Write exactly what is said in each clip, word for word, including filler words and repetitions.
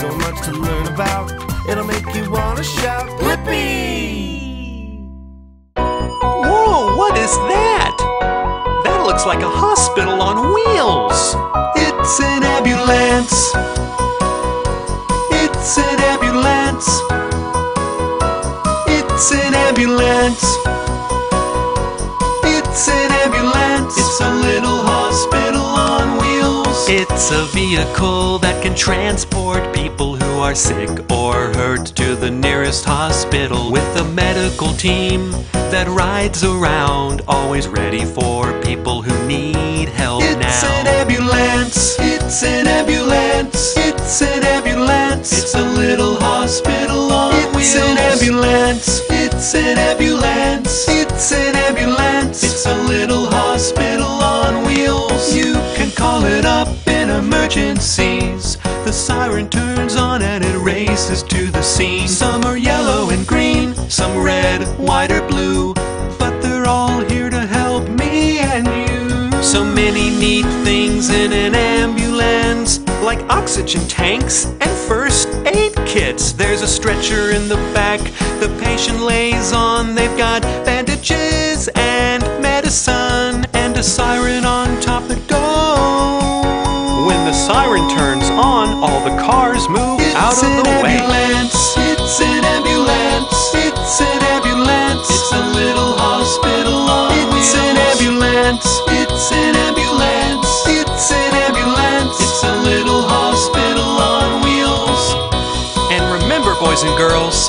so much to learn about. It'll make you want to shout, Blippi! Whoa, what is that? That looks like a hospital on wheels. It's an ambulance. It's an ambulance. It's an ambulance. It's an ambulance. It's a little hospital on wheels. It's a vehicle that can transport people who are sick or hurt to the nearest hospital with a medical team that rides around, always ready for people who need help now. It's an ambulance. It's an ambulance. It's an ambulance. It's a little hospital on wheels. It's an ambulance. It's an ambulance. It's an ambulance. It's a little hospital on wheels. You can call it up in emergencies. The siren turns on and it races to the scene. Some are yellow and green, some red, white or blue, but they're all here to help me and you. So many neat things in an ambulance, like oxygen tanks and first aid kits. There's a stretcher in the back the patient lays on. They've got bandages and medicine and a siren on top the door. When the siren turns on, all the cars move it's out of the way. Ambulance. It's an ambulance. It's an ambulance. It's a little hospital on wheels. It's an ambulance. It's an ambulance. It's an ambulance. It's a little hospital on wheels. And remember, boys and girls,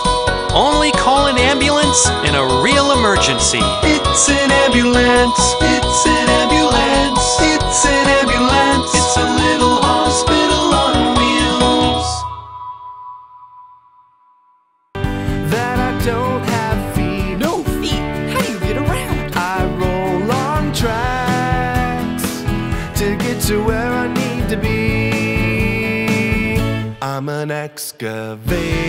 only call an ambulance in a real emergency. It's an ambulance. It's an ambulance. It's an ambulance. It's a little hospital on wheels. That I don't have feet. No feet. How do you get around? I roll on tracks to get to where I need to be. I'm an excavator.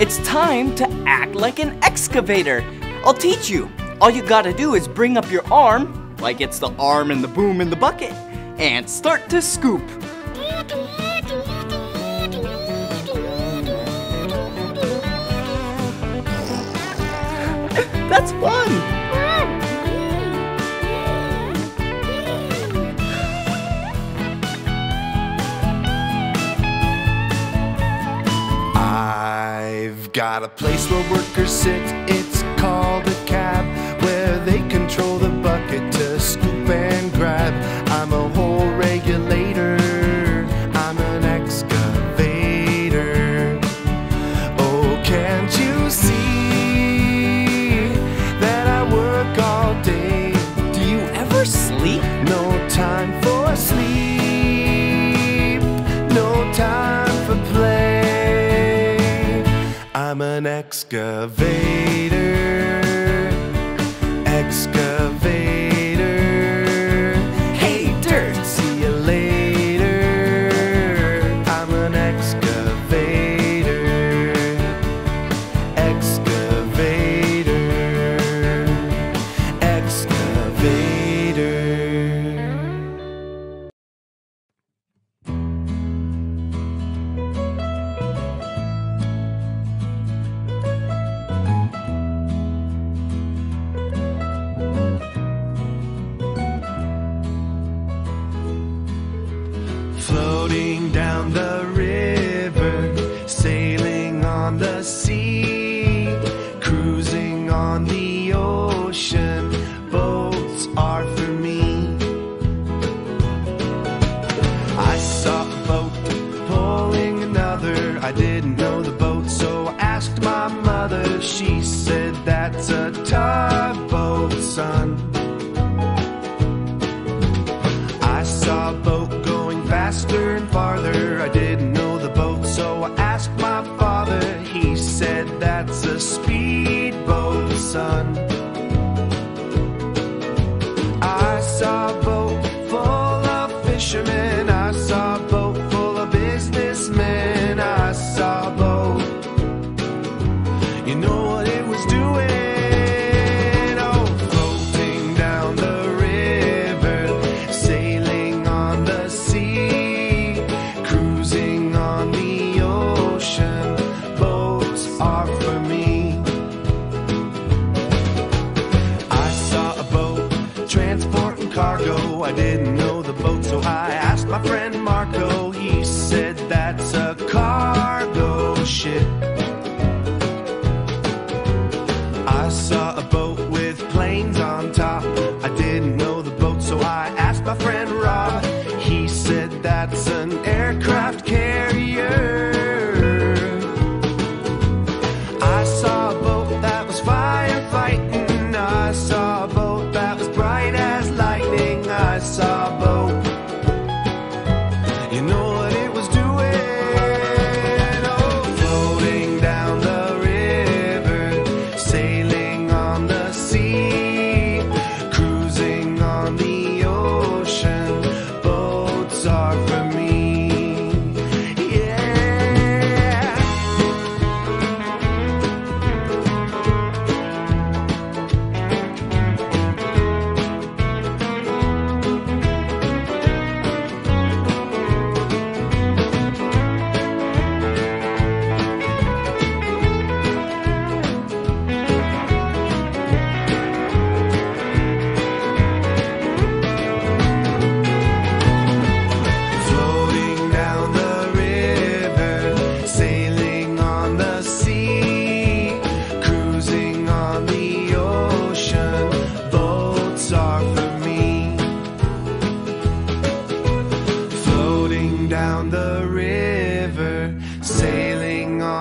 It's time to act like an excavator. I'll teach you. All you gotta do is bring up your arm, like it's the arm and the boom and the bucket, and start to scoop. That's fun! Got a place where workers sit, it's called a cab, where they control the bucket to scoop and grab. I'm a whole regulator, I'm an excavator. Oh, can't you see that I work all day? Do you ever sleep? No time for sleep, no time for play. I'm an excavator, excavator. Hey, dirt, see you later. I'm an excavator, excavator, excavator. Floating down the river, sailing on the sea, cruising on the ocean, boats are for me. I saw a boat pulling another, I didn't know the boat, so I asked my mother. She said, "That's a tugboat, son." I saw a boat faster and farther, I didn't know the boat, so I asked my father. He said, "That's a speedboat, son." I saw a boat full of fishermen, I saw a boat full of businessmen, I saw a boat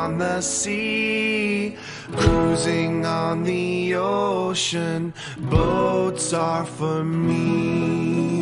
on the sea, cruising on the ocean, boats are for me.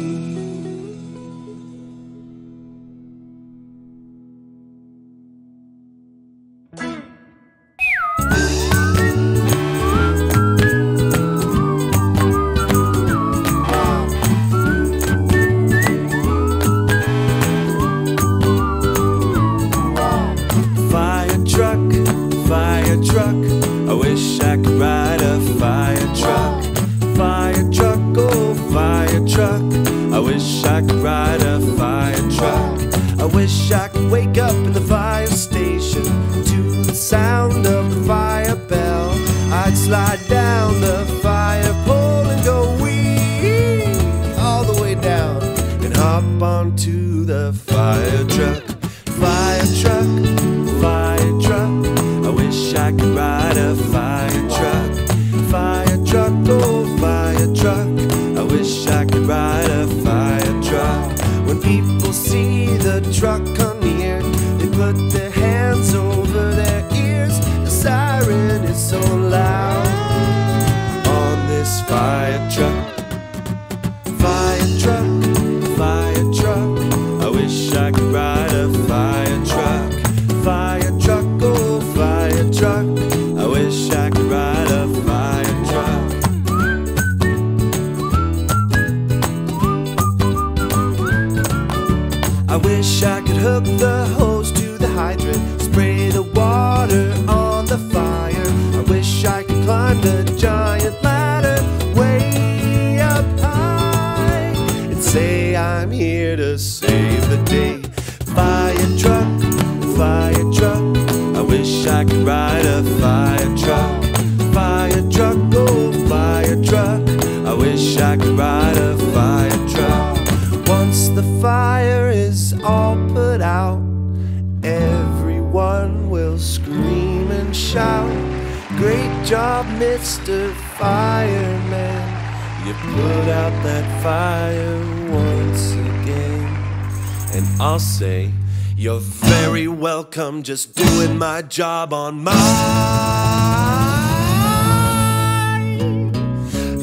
I'm just doing my job on my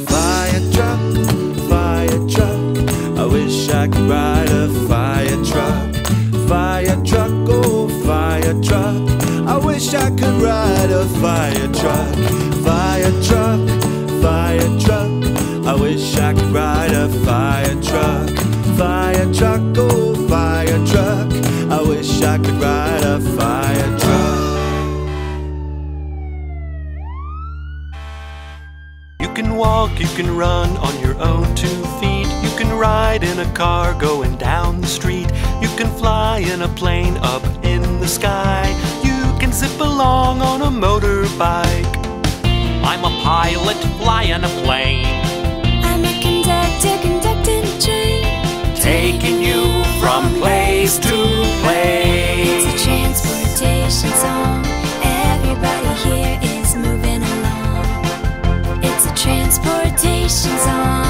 fire truck, fire truck. I wish I could ride a fire truck, fire truck, oh fire truck. I wish I could ride a fire truck, fire truck, fire truck. I wish I could ride a fire truck, fire truck, oh fire truck. I wish I could ride a fire truck. You can walk, you can run on your own two feet. You can ride in a car going down the street. You can fly in a plane up in the sky. You can zip along on a motorbike. I'm a pilot flying a plane. I'm a conductor conducting a train. Taking you from place to place. It's a transportation song. Everybody here is moving along. It's a transportation song.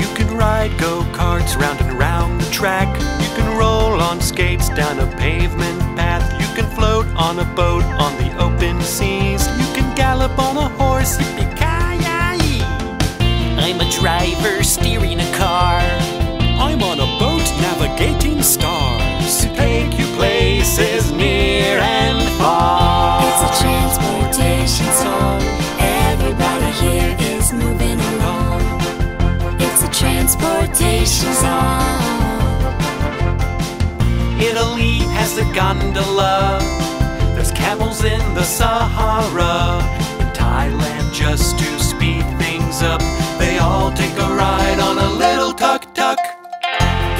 You can ride go-karts round and round the track. You can roll on skates down a pavement path. You can float on a boat on the open seas. You can gallop on a horse, yippee-ki-yay. I'm a driver steering a car. I'm on a boat navigating stars to take you places near and far. It's a transportation song. Everybody here is moving along. It's a transportation song. Italy has the gondola. There's camels in the Sahara. In Thailand, just to speed things up, they all take a ride on a little tuk-tuk.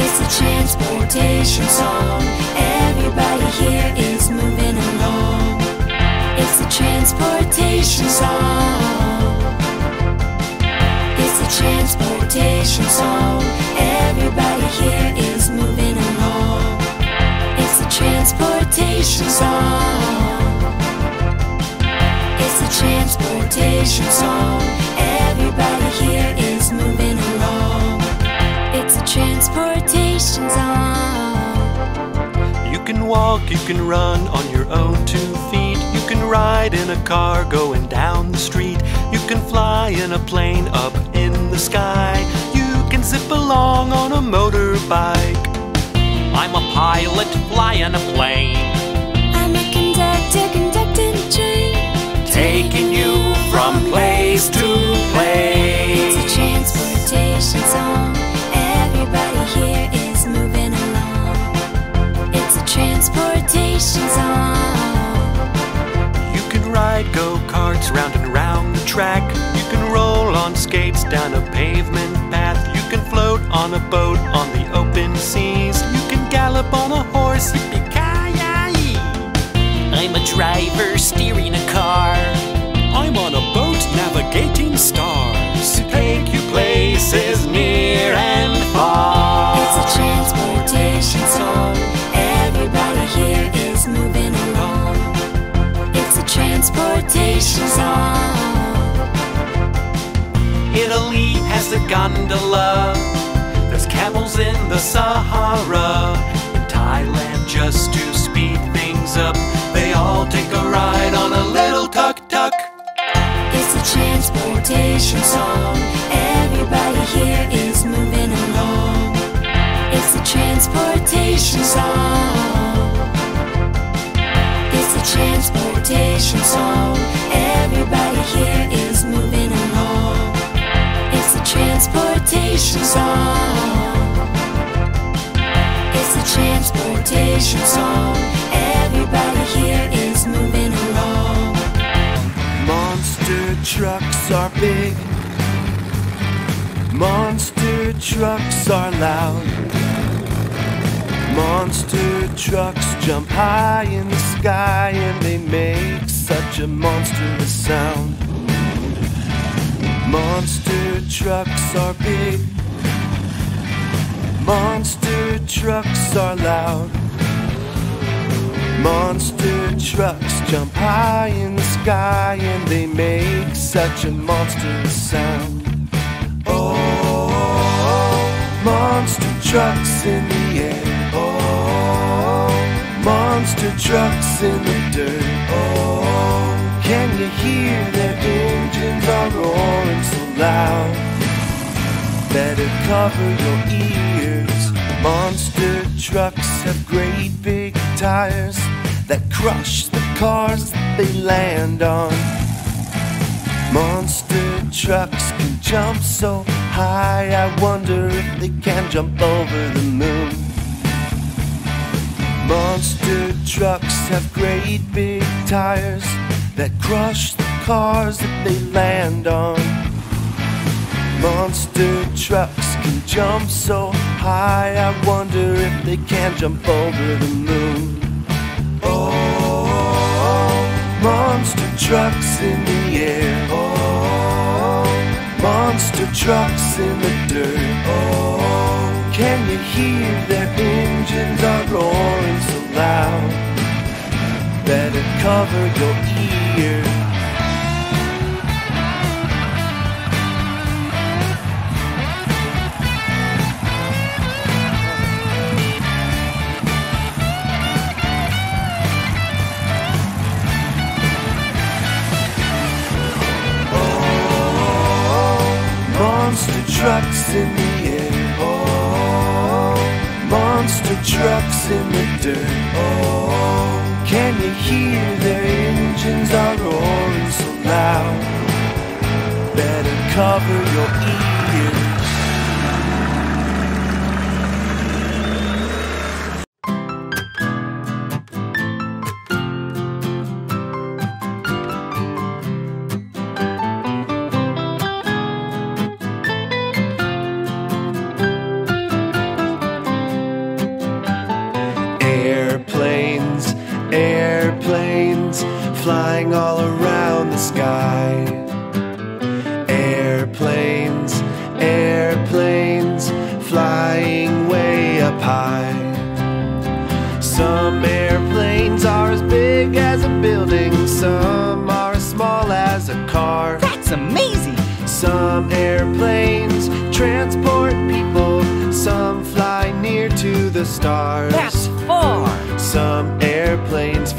It's a transportation song. Everybody here is moving along. It's a transportation song. It's a transportation song. Everybody here is moving along. It's a transportation song. It's a transportation song. Everybody here is moving along. It's a transportation song. You can walk, you can run on your own two feet. You can ride in a car going down the street. You can fly in a plane up in the sky. You can zip along on a motorbike. I'm a pilot flying a plane. I'm a conductor conducting a train. Taking you from place to place. It's a transportation song. Everybody here is moving along. It's a transportation song. You can ride go-karts round and round the track. You can roll on skates down a pavement path. You can float on a boat on the open seas. You can gallop on a horse. I'm a driver steering a car. I'm on a boat navigating stars. To take you places near and far. It's a transportation song. Everybody here is moving along. It's a transportation song. Italy has a gondola. There's camels in the Sahara. In Thailand, just to speed things up, they all take a ride on a little tuk-tuk. It's a transportation song. Everybody here is moving along. It's a transportation song. It's a transportation song. Everybody here is moving along. It's a transportation song. It's a transportation song. Everybody here is moving along. Monster trucks are big. Monster trucks are loud. Monster trucks jump high in the sky and they make such a monstrous sound. Monster trucks are big. Monster trucks are loud. Monster trucks jump high in the sky and they make such a monstrous sound. Oh, monster trucks in the air. Oh, monster trucks in the dirt. Oh, can you hear their engines are roaring so loud? Better cover your ears. Monster trucks have great big tires that crush the cars that they land on. Monster trucks can jump so high, I wonder if they can jump over the moon. Monster trucks have great big tires that crush the cars that they land on. Monster trucks can jump so high, I wonder if they can jump over the moon. Oh, monster trucks in the air. Oh, monster trucks in the dirt. Oh, can you hear their engines are roaring so loud? Better cover your ears. Monster trucks in the air. Oh, monster trucks in the dirt. Oh, can you hear their engines are roaring so loud? Better cover your flying all around the sky. Airplanes, airplanes, flying way up high. Some airplanes are as big as a building. Some are as small as a car. That's amazing! Some airplanes transport people. Some fly near to the stars. That's far! Some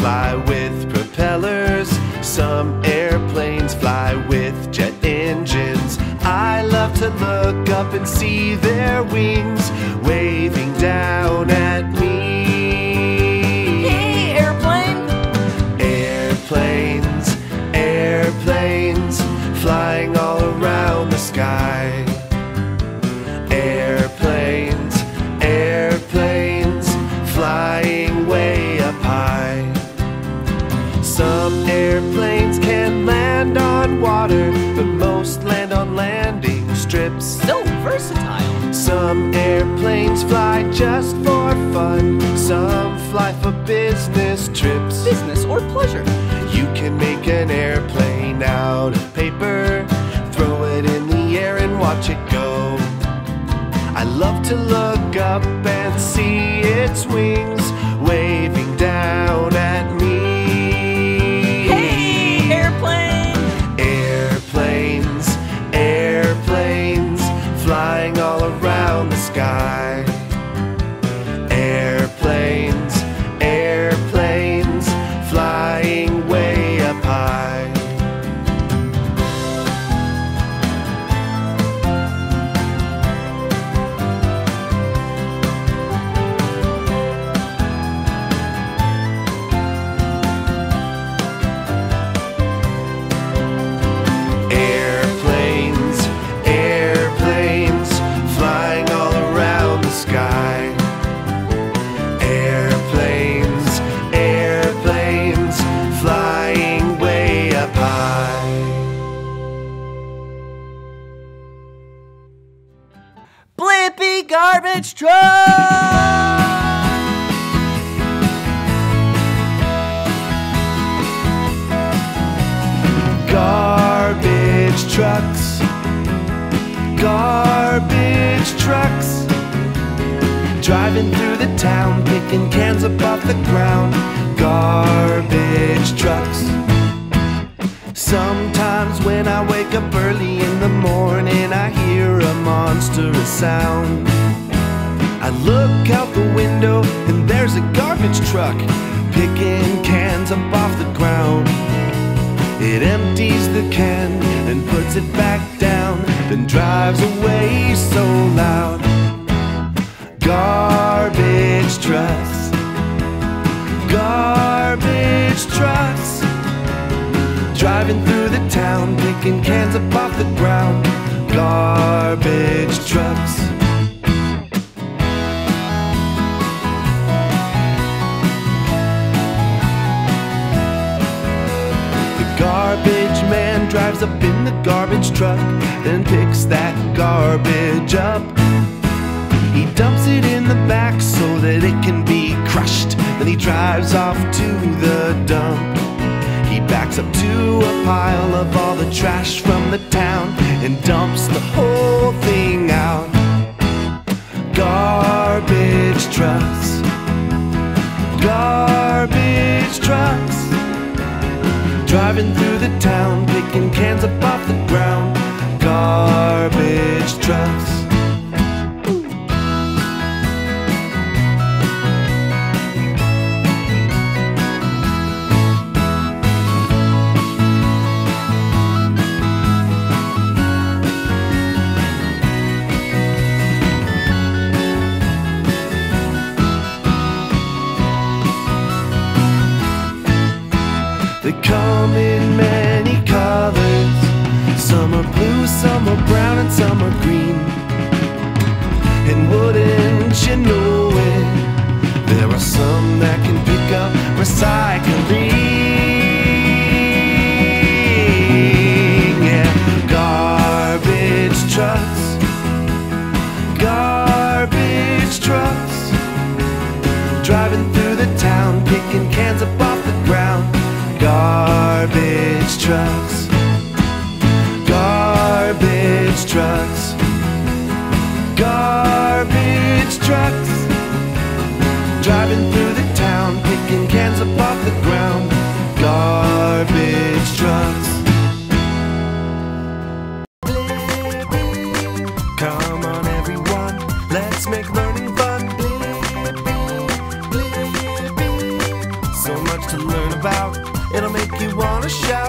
fly with propellers. Some airplanes fly with jet engines. I love to look up and see their wings waving down at me. Hey, airplane! Airplanes, airplanes, flying all around the sky. Airplanes, airplanes, flying way up high. Some airplanes can land on water, but most land on landing strips. So versatile! Some airplanes fly just for fun. Some fly for business trips. Business or pleasure. You can make an airplane out of paper, throw it in the air and watch it go. I love to look up and see its wings waving down at me. Hey, airplane! Airplanes, airplanes, flying all around the sky. Airplanes, airplanes, flying way up high. Blippi Garbage Truck! Garbage trucks, garbage trucks, driving through the town, picking cans up off the ground. Garbage trucks. Sometimes when I wake up early in the morning, I hear a monstrous sound. I look out the window and there's a garbage truck picking cans up off the ground. It empties the can and puts it back down, then drives away so loud. Garbage trucks, garbage trucks, driving through the town, picking cans up off the ground. Garbage trucks. The garbage man drives up in the garbage truck, then picks that garbage up. He dumps it in the back so that it can be crushed, then he drives off to the dump. He backs up to a pile of all the trash from the town and dumps the whole thing out. Garbage trucks, garbage trucks, driving through the town, picking cans up off the ground. Garbage trucks. They come in many colors. Some are blue, some are brown, and some are green. And wouldn't you know it, there are some that can pick up recycling. Yeah, garbage trucks, garbage trucks, driving through the town, picking cans up off the ground. Garbage trucks, garbage trucks, garbage trucks, driving through the town, picking cans up off the ground. Garbage trucks. Blippi, come on everyone, let's make learning fun. Blippi, Blippi, so much to learn. learn about. It'll make you wanna shout.